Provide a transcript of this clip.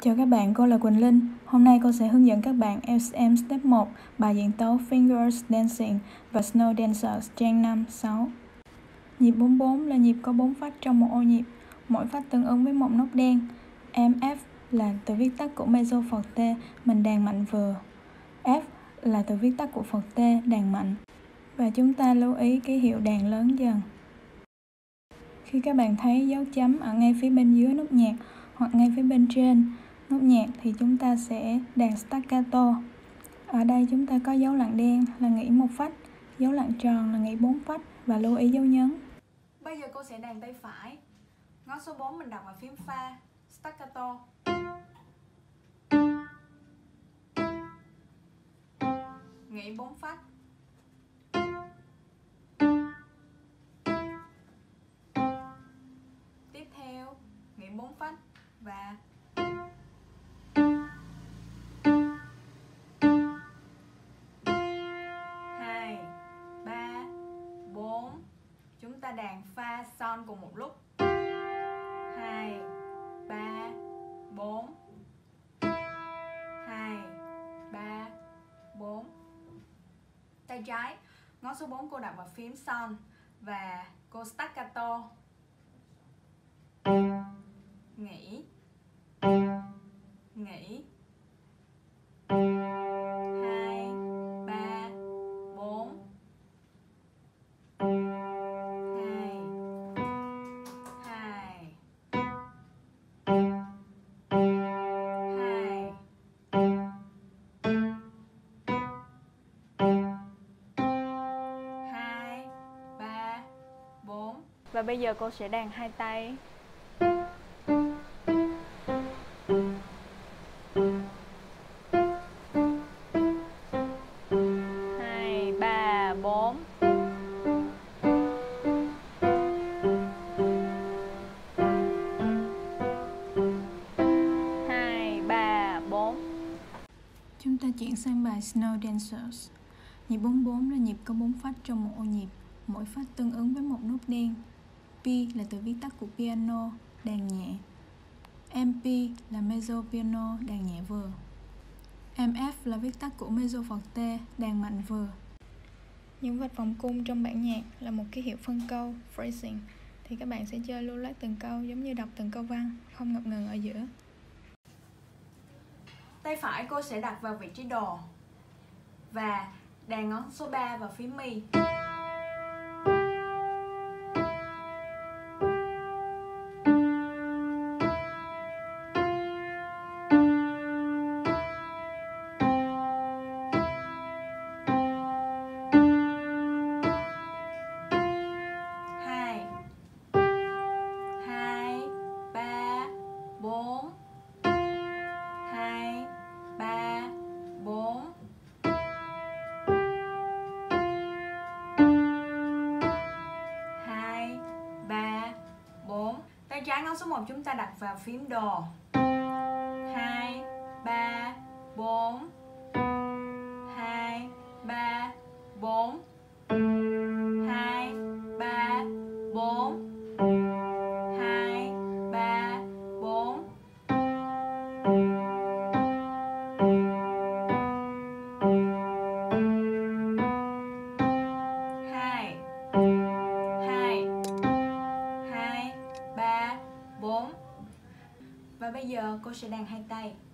Chào các bạn, cô là Quỳnh Linh. Hôm nay cô sẽ hướng dẫn các bạn LCM Step 1 bài diễn tấu Fingers Dancing và Snow Dancers trang 5, 6. Nhịp 44 là nhịp có 4 phát trong một ô nhịp, mỗi phát tương ứng với một nốt đen. F là từ viết tắt của Mezzo Forte, mình đàn mạnh vừa. F là từ viết tắt của Forte, đàn mạnh. Và chúng ta lưu ý ký hiệu đàn lớn dần. Khi các bạn thấy dấu chấm ở ngay phía bên dưới nốt nhạc hoặc ngay phía bên trên nốt nhạc thì chúng ta sẽ đàn staccato. Ở đây chúng ta có dấu lặng đen là nghỉ một phách, dấu lặng tròn là nghỉ 4 phách và lưu ý dấu nhấn. Bây giờ cô sẽ đàn tay phải. Ngón số 4 mình đặt vào phím pha staccato. Nghỉ 4 phách. Tiếp theo, nghỉ 4 phách và chúng ta đàn pha son cùng một lúc. 2 3 4 2 3 4. Tay trái, ngón số 4 cô đặt vào phím son và cô staccato, nghỉ, nghỉ. 2 2 2 2 2 2 3 4. Và bây giờ cô sẽ đàn hai tay. Chúng ta chuyển sang bài Snow Dancers. Nhịp 44 là nhịp có 4 phát trong một ô nhịp, mỗi phát tương ứng với một nốt đen. P là từ viết tắt của piano, đàn nhẹ. MP là mezzo piano, đàn nhẹ vừa. MF là viết tắt của mezzo forte, đàn mạnh vừa. Những vạch vòng cung trong bản nhạc là một ký hiệu phân câu, phrasing, thì các bạn sẽ chơi lưu loát từng câu giống như đọc từng câu văn, không ngập ngừng ở giữa. Tay phải cô sẽ đặt vào vị trí đồ và đàn ngón số 3 vào phím mi. Trái ngón số 1 chúng ta đặt vào phím đồ. 2 3 4. 2 3 4. 2 3 4. 2 3 4. Và bây giờ cô sẽ đàn hai tay.